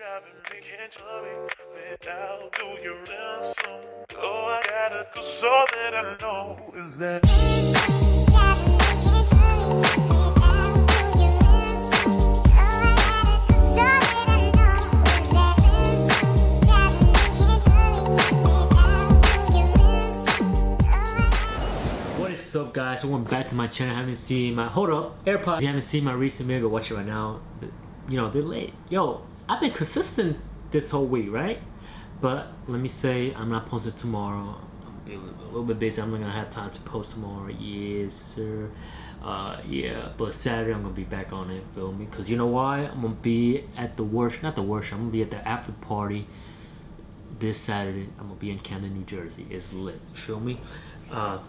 driving me, can't you love me? Then I'll do your real song. Oh, I gotta, cause all that I know is that What's up, guys? Welcome back to my channel. Haven't seen my AirPod. If you haven't seen my recent video, go watch it right now. You know they're late. Yo, I've been consistent this whole week, right? But let me say, I'm not posting tomorrow. I'm a little bit busy. I'm not gonna have time to post tomorrow. Yes, sir. Yeah, but Saturday I'm gonna be back on it. Feel me? Cause you know why? I'm gonna be at the worship. Not the worship. I'm gonna be at the after party this Saturday. I'm gonna be in Camden, New Jersey. It's lit. Feel me? But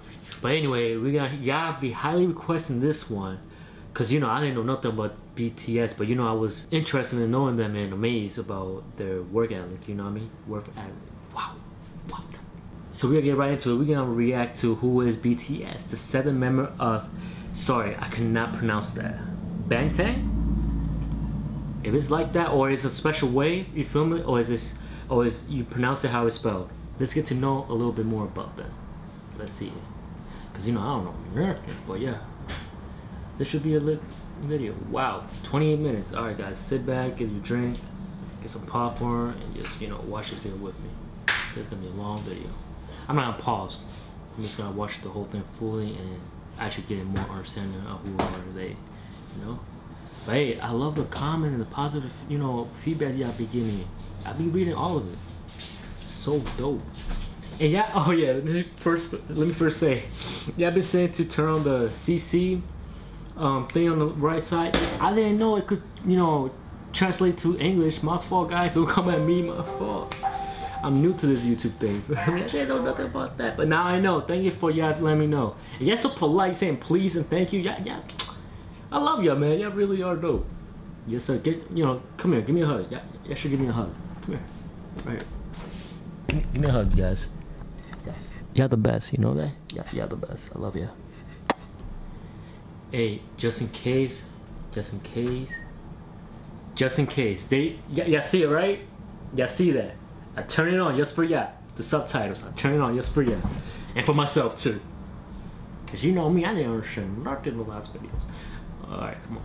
anyway, we got y'all be highly requesting this one, cause you know I didn't know nothing about BTS, but you know I was interested in knowing them and amazed about their work ethic. You know what I mean? Work ethic. Wow. Wow. So we're gonna get right into it. We're gonna react to who is BTS, the seventh member of. Sorry, I cannot pronounce that. Bangtan. If it's like that, or it's a special way, you feel me, or is this, or is you pronounce it how it's spelled? Let's get to know a little bit more about them. Let's see, cause you know I don't know American, but yeah, this should be a lit video. Wow, 28 minutes. All right, guys, sit back, get your drink, get some popcorn, and just you know watch this video with me. It's gonna be a long video. I'm not gonna pause. I'm just gonna watch the whole thing fully and actually get more understanding of who are they, you know. But hey, I love the comment and the positive, you know, feedback y'all be giving me. I be reading all of it. So dope. And yeah, oh yeah, let me first say, yeah, I've been saying to turn on the CC thing on the right side. I didn't know it could, you know, translate to English. My fault, guys. Don't come at me, my fault. I'm new to this YouTube thing. I didn't know nothing about that, but now I know. Thank you for y'all letting me know. And y'all so polite saying please and thank you. Yeah, I love y'all, man. Y'all really are dope. Yes, sir. Get, you know, come here. Give me a hug. Y'all should give me a hug. Come here. Right here. Give me a hug, guys. You're the best, you know that? Yes, you're the best. I love you. Hey, just in case. Y'all see it, right? Y'all see that? I turn it on just for y'all. The subtitles, I turn it on just for y'all. And for myself, too. Because you know me, I didn't understand nothing in the last videos. Alright, come on.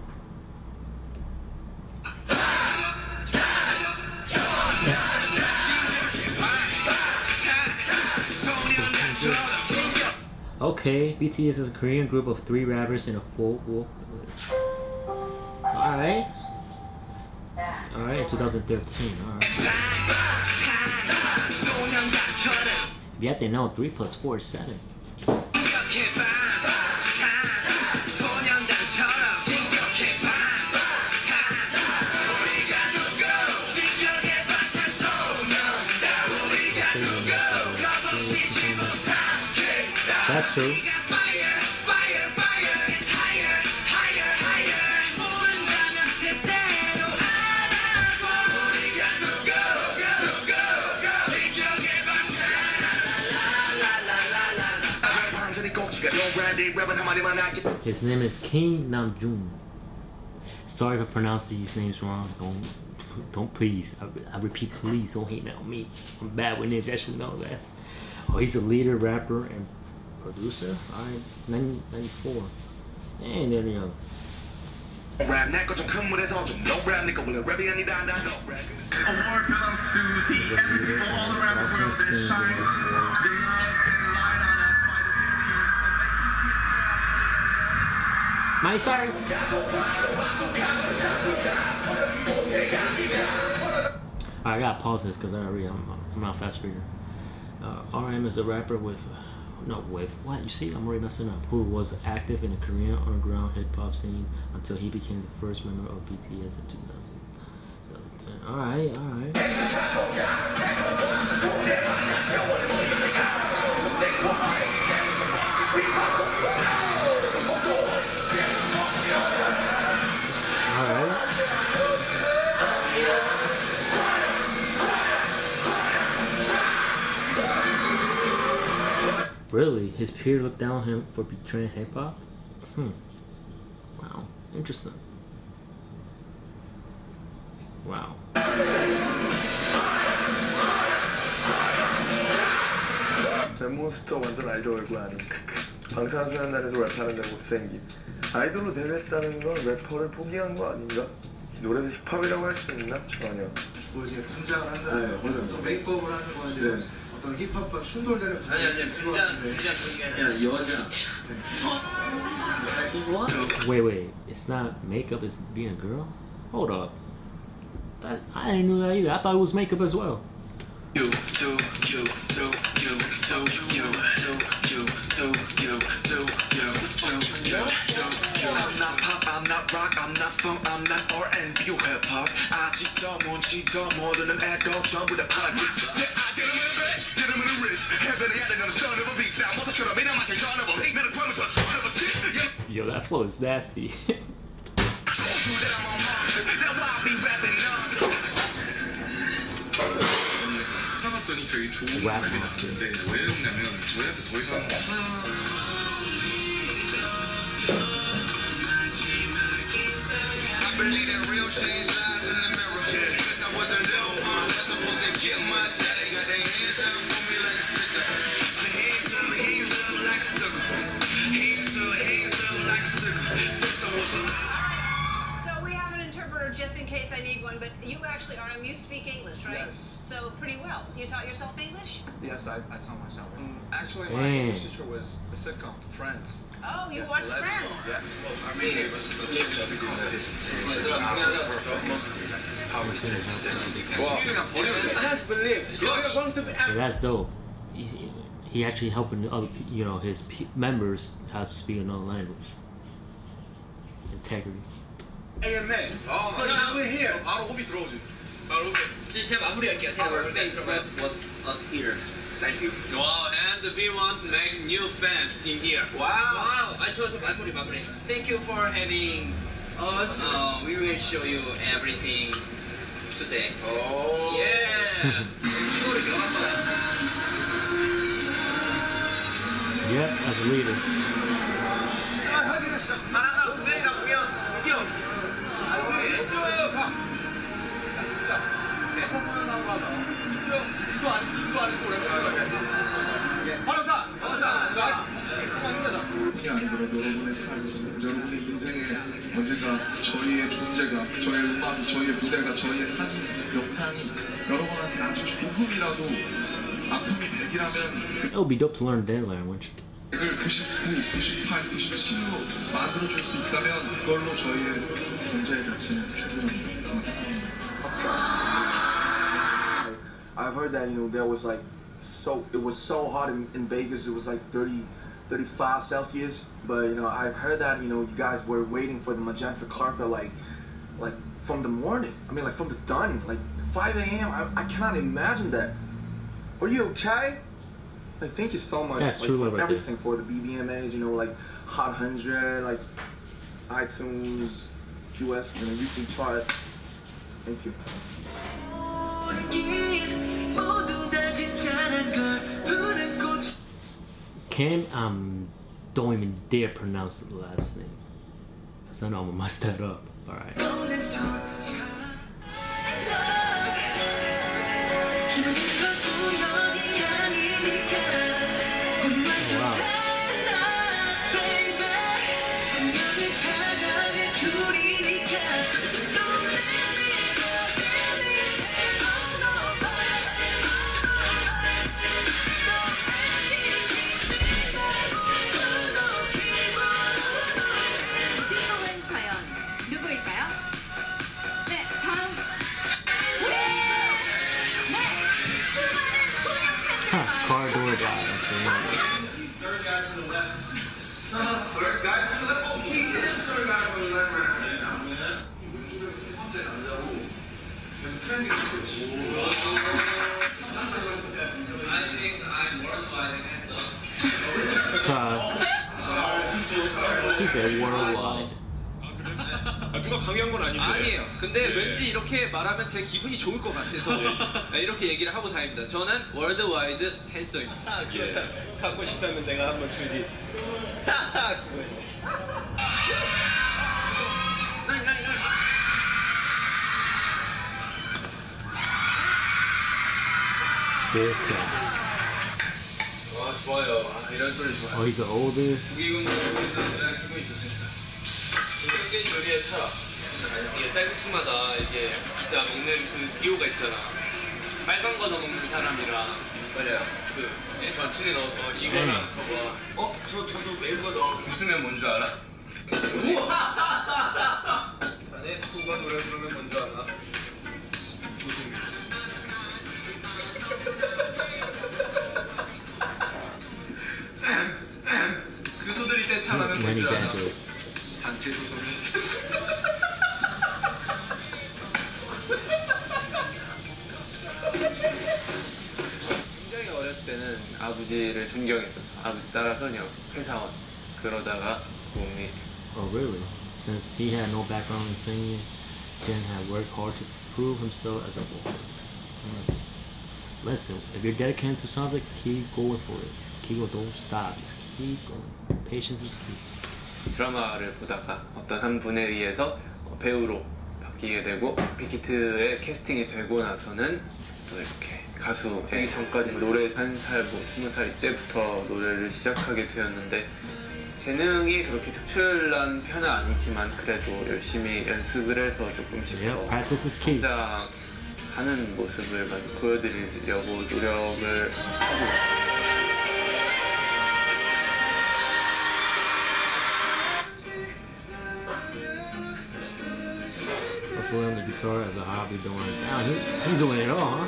Okay, BTS is a Korean group of 3 rappers in a full wolf. Alright. Alright, 2013. Alright. Yet they know 3 + 4 is 7. That's true. His name is Kim Namjoon. Sorry if I pronounce these names wrong. Don't please. I repeat, please don't hate on me. I'm bad with names. I should know that. Oh, he's a leader, rapper, and producer. Alright, 1994. And there we go. Award belongs to the every people all around the world that shine their love and light on us by the videos. My sorry. Alright, I gotta pause this because I'm not a fast reader. RM is a rapper with you see, I'm already messing up. Who was active in the Korean underground hip hop scene until he became the first member of BTS in 2017. Alright. Really? His peer looked down on him for betraying hip-hop? Wow. Interesting. Wow. 성우 스토어 완전 아이돌 얼굴 아닌 방탄 소년단에서 랩하는 데고 못생김. 아이돌로 데뷔했다는 건 래퍼를 포기한 거 아닌가? 이 노래를 힙합이라고 할 수 있나? 전혀. 뭐 이제 분장을 한다는 거, 또 메이크업을 하는 거 이제 네. 어떤 힙합과 충돌되는 분위기. 아니 분장 그게 아니라 여자. What? Wait. It's not makeup. It's being a girl. Hold up. I didn't know that either. I thought it was makeup as well. I'm not pop, I'm not rock, I'm not funk, I'm not R&B hip-hop. I just don't want to talk more than an adult jump with a politics. I get them in the best, get them in the wrist. Heavily added on the son of a beach. I want to try to make them out your son of a hate, better promise a son of a shit. Yo, that flow is nasty. Told you that I'm on monster, that's why I be rapping nonsense. 사봤더니 되게 좋은 말이 났는데 왜 웃냐면 노래한테 더 이상 I believe that real change lies in the mirror Cause I was a little one That's supposed to get much Now they got their hands up on me like a sticker So hands up like a sticker Hands up like a sticker Since I was alive Just in case I need one, but you actually, RM, you speak English, right? Yes. So pretty well. You taught yourself English? Yes, I taught myself. Actually, my English teacher was the sitcom Friends. Oh, you watched Friends? Yeah. Well, I mean, it was the that's dope. He actually helping the other, you know, his members how to speak another language. Integrity. AMA. 아, we're here. 바로 호흡이 들어오지. 바로 호흡. 제가 마무리할게요. 제가 was here. Thank you. Wow, and we want to make new fans in here. Wow. I chose 마무리. Thank you for having us. We will show you everything today. Oh. Yeah. Yeah, as a leader. 여러분의 인생에 언젠가 저희의 존재가, 저희의 음악이, 저희의 무대가, 저희의 사진, 영상이 여러분한테 아주 조금이라도 아픔이 되기라면 It would be dope to learn that language. 99, 98, 97로 만들어줄 수 있다면 그걸로 저희의 존재의 가치는 충분합니다. I've heard that, you know, there was like, it was so hot in Vegas, it was like 35 Celsius, but, you know, I've heard that, you know, you guys were waiting for the magenta carpet, like from the morning, I mean, like from the dawn, like 5 a.m., I cannot imagine that. Are you okay? Like, thank you so much. That's like, true, for everything, for the BBMAs, you know, like Hot 100, like iTunes, US, you know, you can try it. Thank you. Kim, don't even dare pronounce the last name because I know I'm gonna mess that up. Alright. Car door guy. Third guy from the left. Third guy from the left. Oh, he is third guy from the left right now. I think I'm worldwide and handsome. He said worldwide. 누가 강요한 건 아닌데 아니에요. 근데 네. 왠지 이렇게 말하면 제 기분이 좋을 것 같아서 이렇게 얘기를 하고 다닙니다. 저는 월드와이드 핸섬입니다. 아, 예. 갖고 싶다면 내가 한번 주지. This guy. 좋아요. 아, 이런 소리 좋아요. Oh, he's the oldest. 미국은 우리나라랑 힘이 좋습니다. 생긴 요리의 차라. 이게 쌀국수마다 이게 진짜 먹는 그 기호가 있잖아. 빨간 거 넣는 사람이랑 맞아요. 그 마트에 넣어서 이거랑 저거. 어? 저도 매운 거 넣어. 웃으면 뭔 줄 알아? 우와! 자네 수가 노래 부르면 뭔 줄 알아? 그 소들이 떼창하면 뭔 줄 알아? 단체 소송을 했어. 굉장히 어렸을 때는 아버지를 존경했었어. 아버지 따라서요 회사원. 그러다가 공이. Oh really? Since he had no background in singing, Jin had worked hard to prove himself as a vocal. Listen, if you're dedicated to something, keep going for it. Keep, don't stop. Just keep going. Patience is key. 드라마를 보다가 어떤 한 분에 의해서 배우로 바뀌게 되고 빅히트에 캐스팅이 되고 나서는 또 이렇게 가수 되기 전까지 노래 한 살, 뭐 20살 때부터 노래를 시작하게 되었는데 재능이 그렇게 특출난 편은 아니지만 그래도 열심히 연습을 해서 조금씩 더 하는 모습을 많이 보여드리려고 노력을 하고 있습니다. Also learned the guitar as a hobby doing it. Wow, he's doing it all,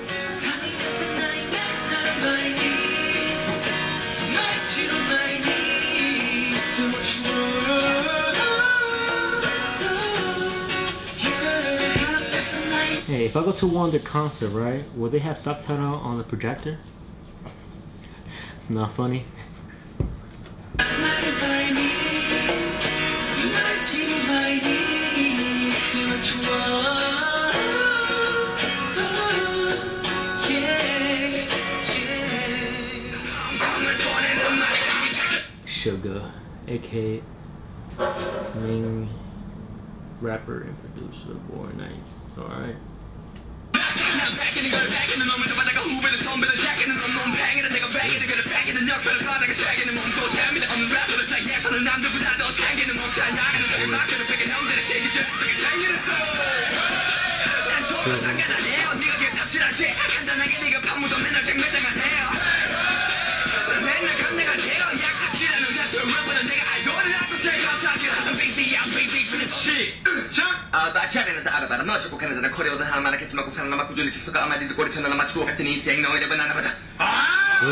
Hey, if I go to one of their concerts, right, will they have subtitle on the projector? Not funny. Sugar, aka main rapper and producer of Fortnite. Alright.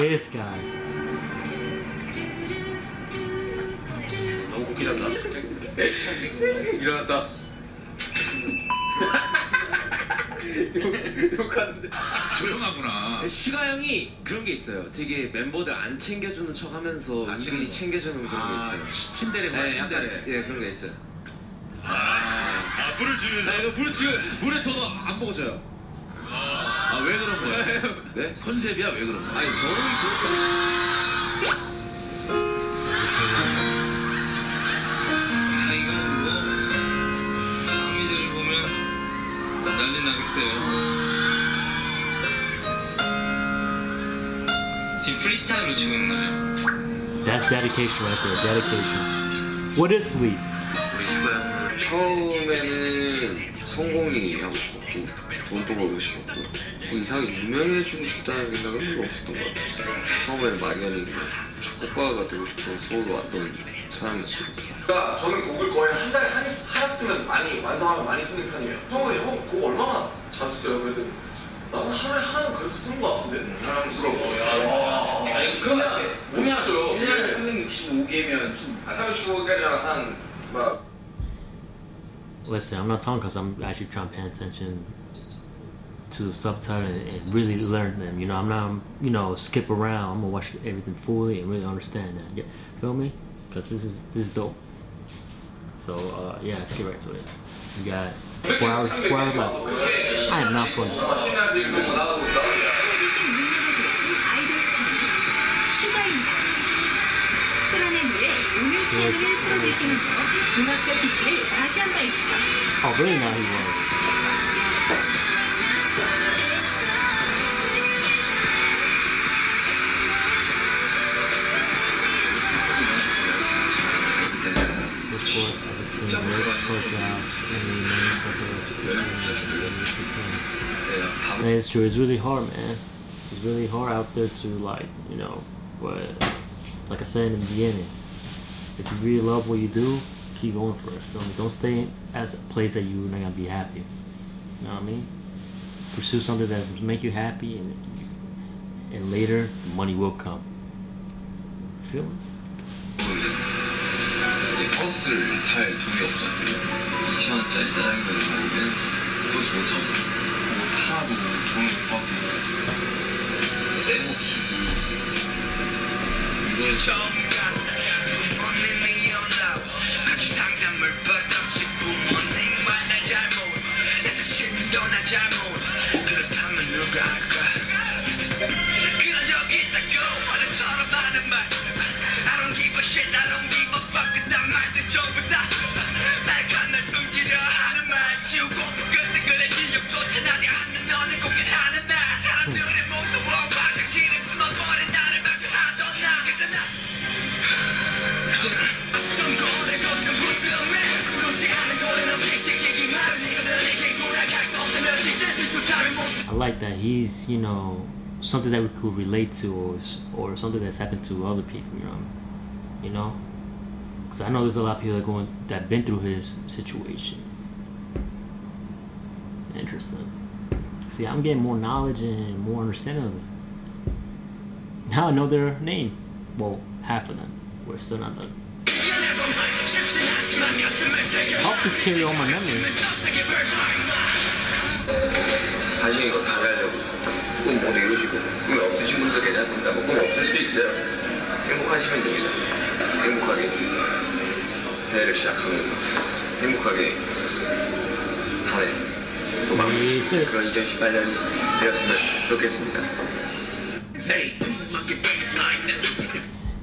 This guy. 너무 웃기다. 일어났다. 욕하는데. 조용하구나. 시가 형이 그런 게 있어요. 되게 멤버들 안 챙겨주는 척하면서 은근히 챙겨주는 그런 게 있어요. 침대래구나. 침대래. 예, 그런 게 있어요. 물을 주면서. 아, 이거 물 지금 물에 저도 안 먹어줘요. 아, 왜 그런 거예요? 네? 컨셉이야, 왜 그런 거예요? 아니, 저는 그렇게. 아, 이거 뭐, 장미들을 보면 난리 나겠어요. 지금 프리스타일로 치고 있는 거죠? That's dedication right there, dedication. What is sleep? 처음에는 성공이 하고 싶었고 돈도 벌고 싶었고 뭐 이상하게 유명해지고 싶다는 생각은 별로 없었던 것 같아요. 처음에는 막연히 오빠가 되고 싶어서 서울로 왔던 사람이었어요. 그러니까 저는 곡을 거의 한 달에 하나 쓰면 많이 완성하면 많이 쓰는 편이에요. 형은 형 곡 얼마나 자주 써요? 그래도 나는 하나는 그래도 쓰는 것 같은데 사람 부러워. 아니 그러면 못했어요. 1년에 365개면 좀 365개까지 한 막 Listen, I'm not talking because I'm actually trying to pay attention to the subtitle and really learn them. You know, I'm not, you know, skip around. I'm gonna watch everything fully and really understand that. Yeah, feel me? Because this is dope. So yeah, let's get right to it. We got 4 hours left. I am not funny. Oh, really? Now he was. And it's true, it's really hard, man. It's really hard out there to, like, you know, but like I said in the beginning, if you really love what you do, keep going for it. Don't stay at a place that you're not gonna be happy. You know what I mean? Pursue something that will make you happy, and later the money will come. Feel it? I like that he's, you know, something that we could relate to, or something that's happened to other people, you know, because I know there's a lot of people that been through his situation. Interesting. See, I'm getting more knowledge and more understanding of them. Now I know their name. Well, half of them. We're still not done. I'll just carry all my memories. 자신이 이거 다 가려고 꿈 모두 이루시고 꿈이 없으신 분도 괜찮습니다. 꿈 없을 수 있어요. 행복하시면 됩니다. 행복하게 새해를 시작하면서 행복하게 한 해 또 마무리 그런 2018년이 되었으면 좋겠습니다.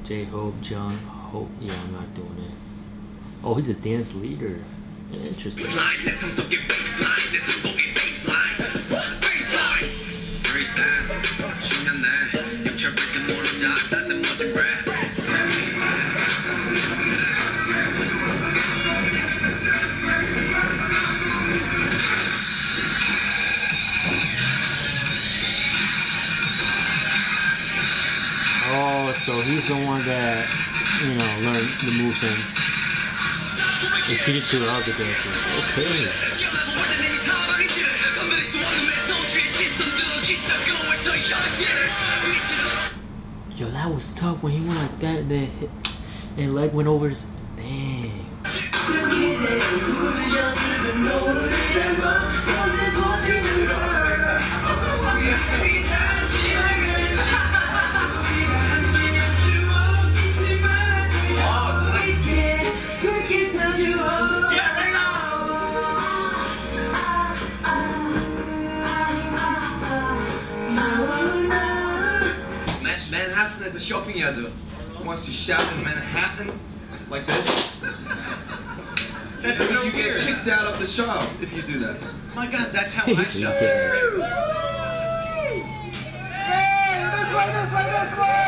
J Hope, John Hope. Yeah, I'm not doing it. Oh, he's a dance leader. Interesting. So he's the one that, you know, learned the moves and teach to all the dancers. Okay. Yo, that was tough when he went like that, and leg went over his. Dang. Manhattan is a shopping area. Once you shout in Manhattan, like this, that's so you weird. Get kicked out of the shop if you do that. My God, that's how I shop. Hey, this way, this way, this way.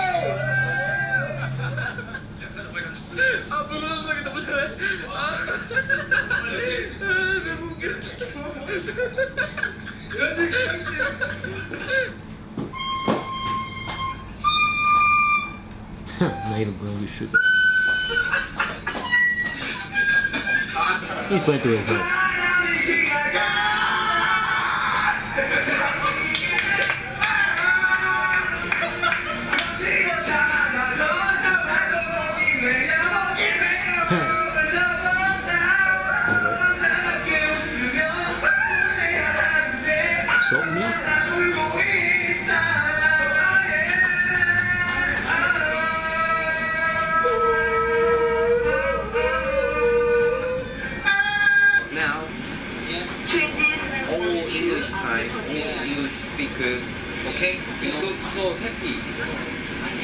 Not even going to shoot. He's playing through his head. So mean. Speaker, okay? You look so happy.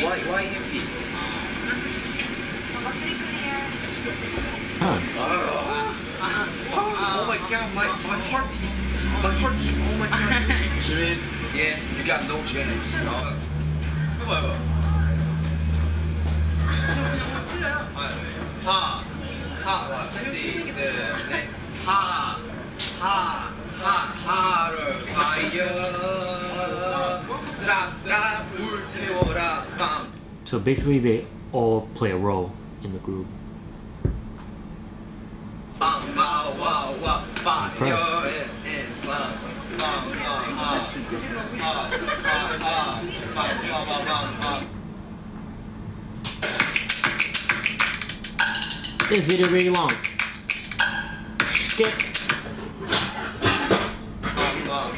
Why happy? Huh. Oh my God, my heart is oh my God. Jimin, yeah, you got no chance. Ha. So basically they all play a role in the group. This video is really long. Skip. Oh,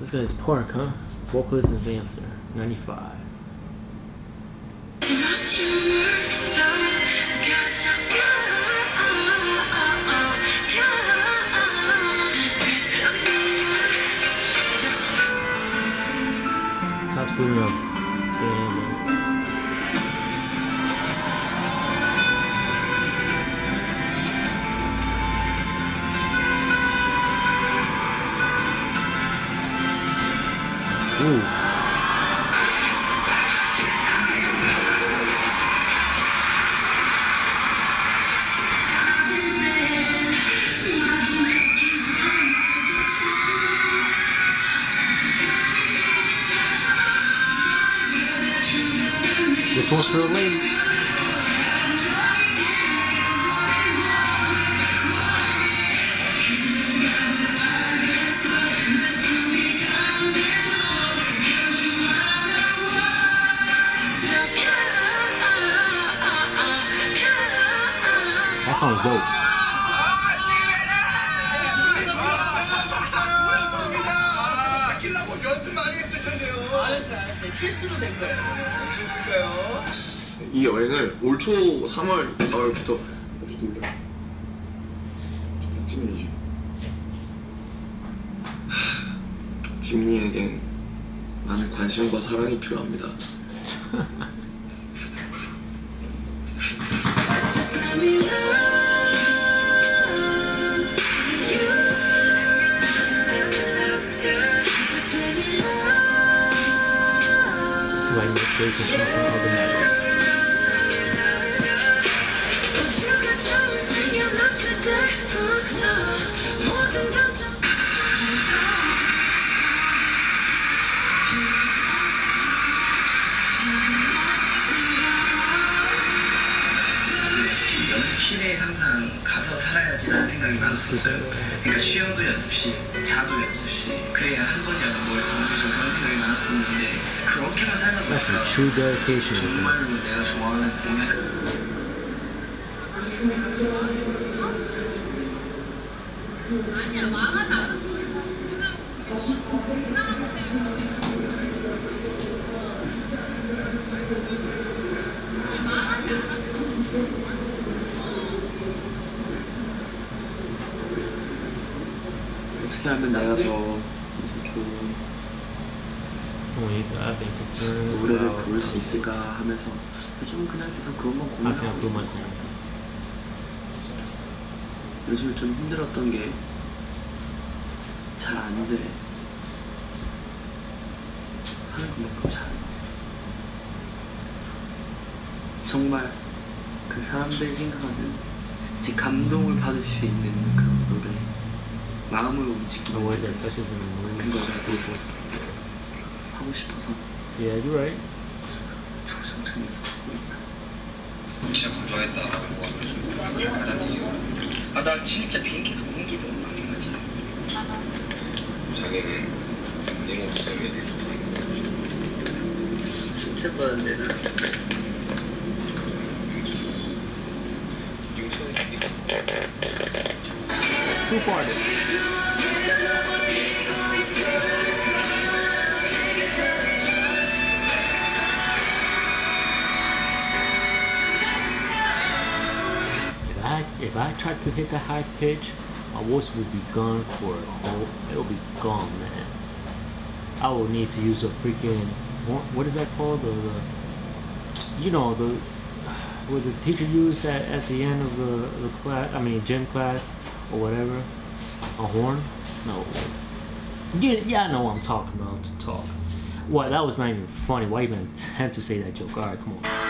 this guy is pork, huh? Vocalist and dancer, 95. Top studio. Damn. Ooh. This one's for the lady. That song's dope. 이 여행을 올 초 3월 4월부터 지민이에겐 많은 관심과 사랑이 필요합니다. 그러니까 수영도 연습시, 자도 연습시, 그래야 한 번이라도 뭘 정리해서 그런 생각이 많았었는데 그렇게만 살다 보니까 정말로 내가 좋아하는 하면 내가 더 좋은 노래를 부를 수 있을까 하면서 요즘 그냥 계속 그것만 고민하고 요즘 좀 힘들었던 게 잘 안 돼. 하는 것만큼 잘 안 돼. 정말 그 사람들이 생각하는 제 감동을 받을 수 있는 그런 노래. 마음으로 움직이는 걸 보고 하고 싶어서 조정찬이 하고 있다. 진짜 감정했다. 아, 나 진짜 비행기에서 공기도 많이 나지. 자기는 내 목소리에 되게 좋다. 진짜 빠른데 나. Too far. If I tried to hit that high pitch, my voice would be gone for it. It'll be gone, man. I will need to use a freaking what is that called, the what the teacher used at the end of the class, I mean gym class or whatever, a horn? No. Yeah, I know what I'm talking about. Talk. What? That was not even funny. Why even attempt to say that joke? All right, come on.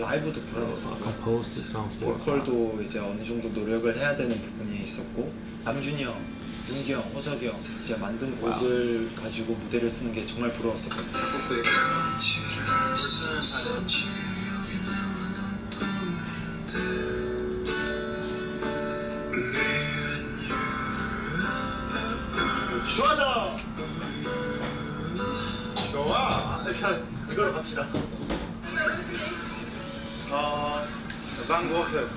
라이브도 불안했었고 보컬도 이제 어느 정도 노력을 해야 되는 부분이 있었고 남준이 형, 문기 형, 호석이 형 이제 만든 곡을 가지고 무대를 쓰는 게 정말 부러웠었거든요. 좋아져! 좋아! 자, 이걸로 갑시다. Van Gogh. Yeah,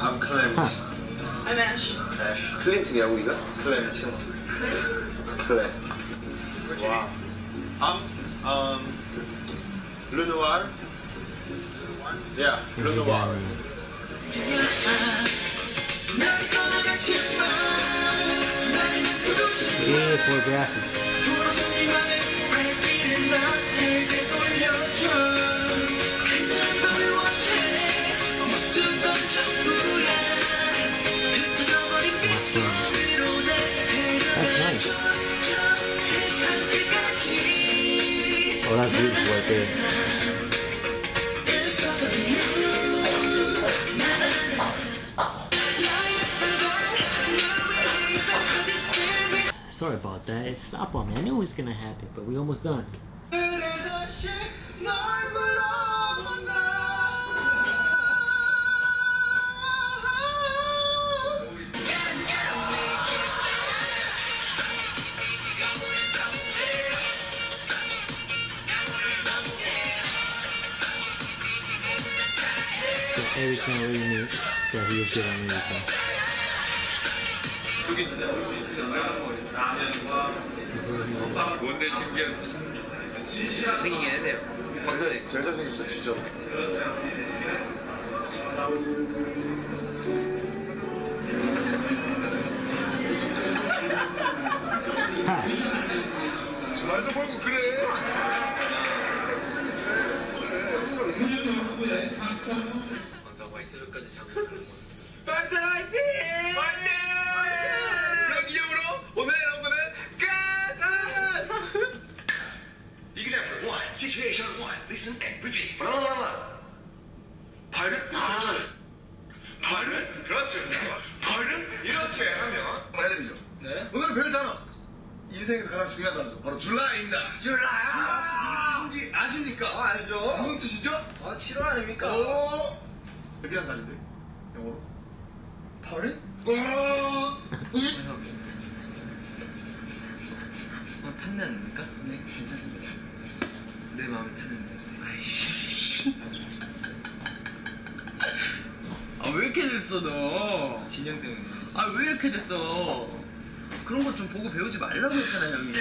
I'm Clement. Huh. I'm Ash. Clinton, are we got? Clinton. Clement. Wow. Le Noir. Yeah, Le Noir. Yeah, photography. Oh, that's beautiful right there. Sorry about that. It stopped on me. I knew it was gonna happen, but we almost done. Everything really neat that he was doing anything. 주잖아. 인생에서 가장 중요한 단어 바로 줄라입니다. 줄라 혹시 무슨 뜻인지 아십니까? 아, 알죠. 무슨 뜻이죠? 아, 7월 아닙니까? 오, 데뷔한 달인데 영어로 8일? 오, 탐내 아닙니까? 네, 괜찮습니다. 내 마음을 탐낸다. 아이씨. 아, 왜 이렇게 됐어 너? 진영 때문에. 아, 왜 이렇게 됐어? 그런 것 좀 보고 배우지 말라고 했잖아 형이.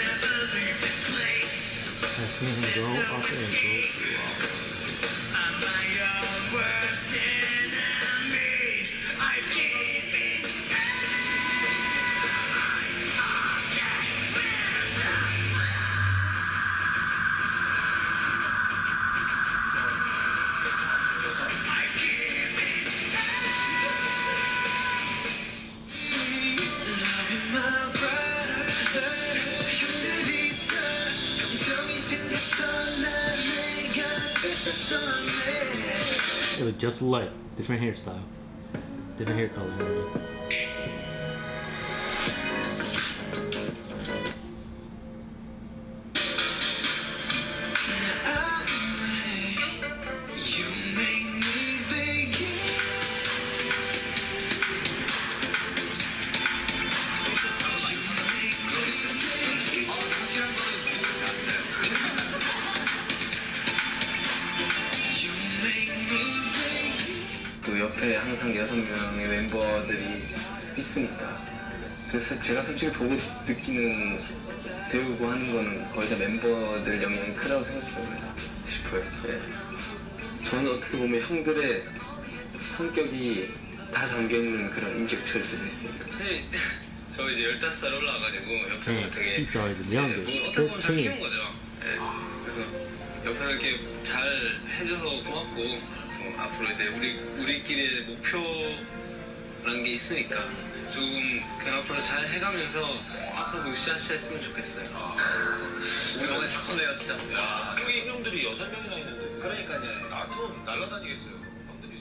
It was just like different hairstyle, different hair color. 옆에 항상 6명의 멤버들이 있으니까 제가 솔직히 보고 느끼는 배우고 하는 거는 거의 다 멤버들 영향이 크다고 생각해요. 싶어요. 네. 저는 어떻게 보면 형들의 성격이 다 담겨있는 그런 인격체일 수도 있습니다. 네. 저 이제 15살 올라와가지고 옆에 되게 어떻게 보면 잘 키운 거죠. 네. 그래서 옆에 이렇게 잘 해줘서 고맙고 앞으로 이제 우리끼리의 목표라는 게 있으니까 조금 그냥 앞으로 잘 해가면서 앞으로도 으쌰으쌰 했으면 좋겠어요. 우리 오늘 다 컸네요 진짜. 야, 여기 형들이 6명이나 있는데. 그러니까요. 아톰 날라다니겠어요 형들이.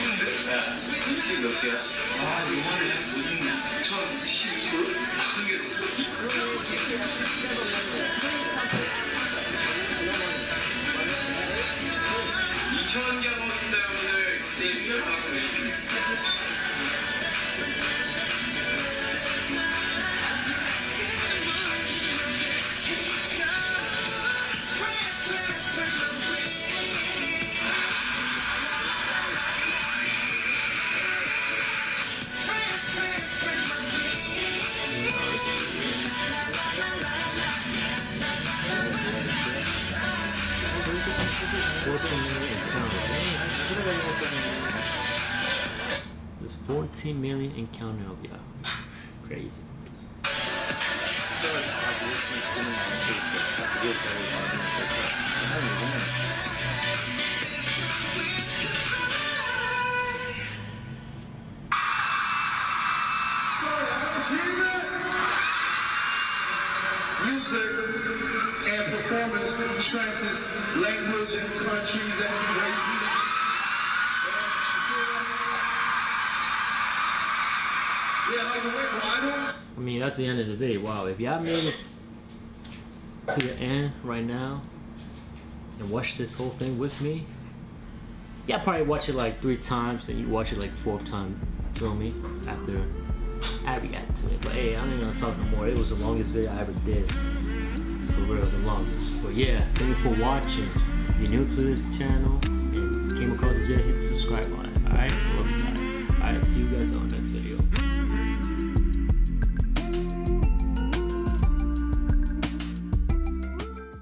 근데 야, 이게 몇 개야? 아, 요번에 2019 There's 14 million in counting of y'all. Crazy. And performance stresses language and countries and races. I mean, that's the end of the video. Wow, if y'all made it to the end right now and watched this whole thing with me, y'all probably watch it like 3 times and you watch it like the 4th time, throw me after I react to it. But hey, I don't even want to talk no more. It was the longest video I ever did. For real, the longest. But yeah, thank you for watching. If you're new to this channel and came across this video, hit the subscribe button. Alright?